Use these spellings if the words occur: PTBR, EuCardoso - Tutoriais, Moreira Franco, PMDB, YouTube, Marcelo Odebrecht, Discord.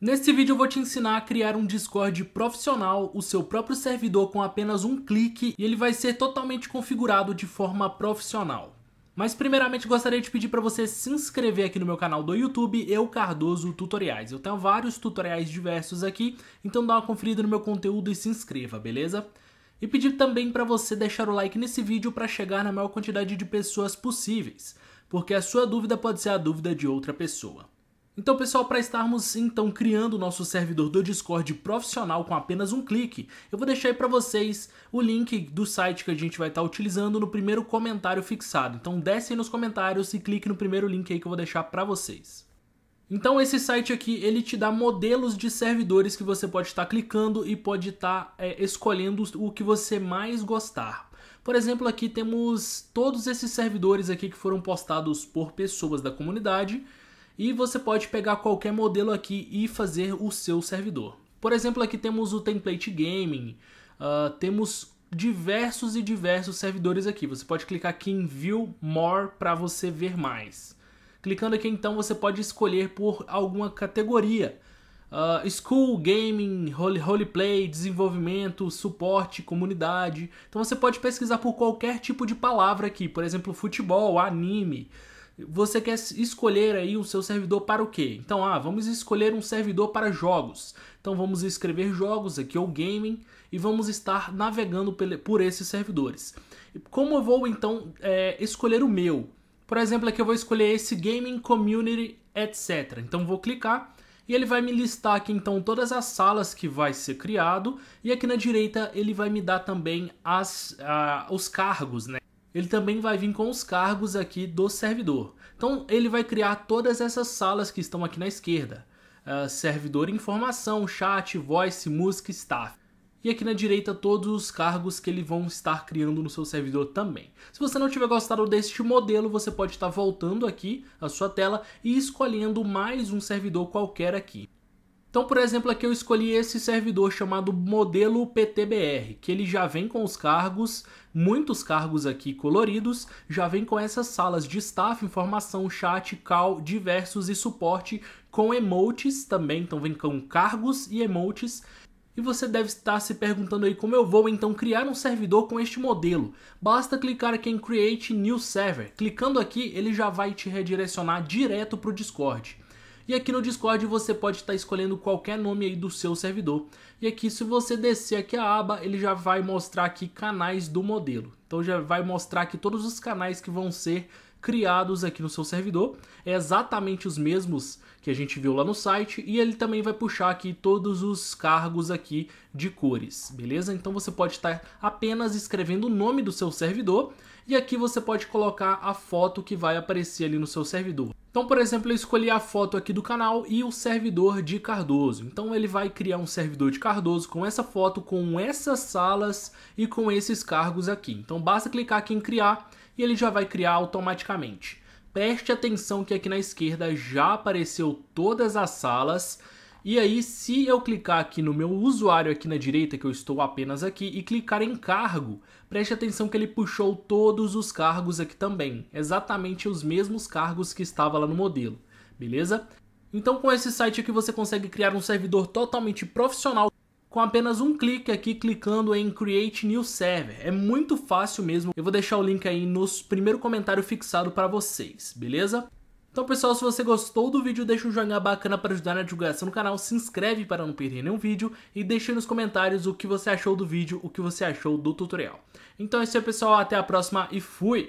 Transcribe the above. Nesse vídeo eu vou te ensinar a criar um Discord profissional, o seu próprio servidor com apenas um clique, e ele vai ser totalmente configurado de forma profissional. Mas primeiramente gostaria de pedir para você se inscrever aqui no meu canal do YouTube, Eu Cardoso Tutoriais. Eu tenho vários tutoriais diversos aqui, então dá uma conferida no meu conteúdo e se inscreva, beleza? E pedir também para você deixar o like nesse vídeo para chegar na maior quantidade de pessoas possíveis, porque a sua dúvida pode ser a dúvida de outra pessoa. Então pessoal, para estarmos então criando o nosso servidor do Discord profissional com apenas um clique, eu vou deixar aí para vocês o link do site que a gente vai estar utilizando no primeiro comentário fixado. Então desce aí nos comentários e clique no primeiro link aí que eu vou deixar para vocês. Então esse site aqui, ele te dá modelos de servidores que você pode estar clicando e pode estar escolhendo o que você mais gostar. Por exemplo, aqui temos todos esses servidores aqui que foram postados por pessoas da comunidade. E você pode pegar qualquer modelo aqui e fazer o seu servidor. Por exemplo, aqui temos o Template Gaming, temos diversos servidores aqui. Você pode clicar aqui em View More para você ver mais. Clicando aqui então você pode escolher por alguma categoria. School, Gaming, Roleplay, Desenvolvimento, Suporte, Comunidade. Então você pode pesquisar por qualquer tipo de palavra aqui. Por exemplo, futebol, anime. Você quer escolher aí o seu servidor para o quê? Então, vamos escolher um servidor para jogos. Então, vamos escrever jogos aqui, ou gaming, e vamos estar navegando por esses servidores. Como eu vou, então, escolher o meu? Por exemplo, aqui eu vou escolher esse Gaming Community, etc. Então, vou clicar e ele vai me listar aqui, então, todas as salas que vai ser criado. E aqui na direita ele vai me dar também os cargos, né? Ele também vai vir com os cargos aqui do servidor. Então ele vai criar todas essas salas que estão aqui na esquerda. Servidor, informação, chat, voice, música, staff. E aqui na direita todos os cargos que eles vão estar criando no seu servidor também. Se você não tiver gostado deste modelo, você pode estar voltando aqui a sua tela e escolhendo mais um servidor qualquer aqui. Então, por exemplo, aqui eu escolhi esse servidor chamado modelo PTBR, que ele já vem com os cargos, muitos cargos aqui coloridos, já vem com essas salas de staff, informação, chat, call, diversos e suporte, com emotes também, então vem com cargos e emotes. E você deve estar se perguntando aí como eu vou então criar um servidor com este modelo. Basta clicar aqui em Create New Server. Clicando aqui, ele já vai te redirecionar direto para o Discord. E aqui no Discord você pode estar escolhendo qualquer nome aí do seu servidor. E aqui, se você descer aqui a aba, ele já vai mostrar aqui canais do modelo. Então já vai mostrar aqui todos os canais que vão ser criados aqui no seu servidor. É exatamente os mesmos que a gente viu lá no site. E ele também vai puxar aqui todos os cargos aqui de cores, beleza? Então você pode estar apenas escrevendo o nome do seu servidor. E aqui você pode colocar a foto que vai aparecer ali no seu servidor. Então, por exemplo, eu escolhi a foto aqui do canal e o servidor de Cardoso. Então ele vai criar um servidor de Cardoso com essa foto, com essas salas e com esses cargos aqui. Então basta clicar aqui em criar e ele já vai criar automaticamente. Preste atenção que aqui na esquerda já apareceu todas as salas. E aí, se eu clicar aqui no meu usuário aqui na direita, que eu estou apenas aqui, e clicar em cargo, preste atenção que ele puxou todos os cargos aqui também, exatamente os mesmos cargos que estava lá no modelo, beleza? Então com esse site aqui você consegue criar um servidor totalmente profissional com apenas um clique aqui, clicando em Create New Server. É muito fácil mesmo, eu vou deixar o link aí no primeiro comentário fixado para vocês, beleza? Então pessoal, se você gostou do vídeo, deixa um joinha bacana para ajudar na divulgação do canal, se inscreve para não perder nenhum vídeo e deixa aí nos comentários o que você achou do vídeo, o que você achou do tutorial. Então é isso aí pessoal, até a próxima e fui!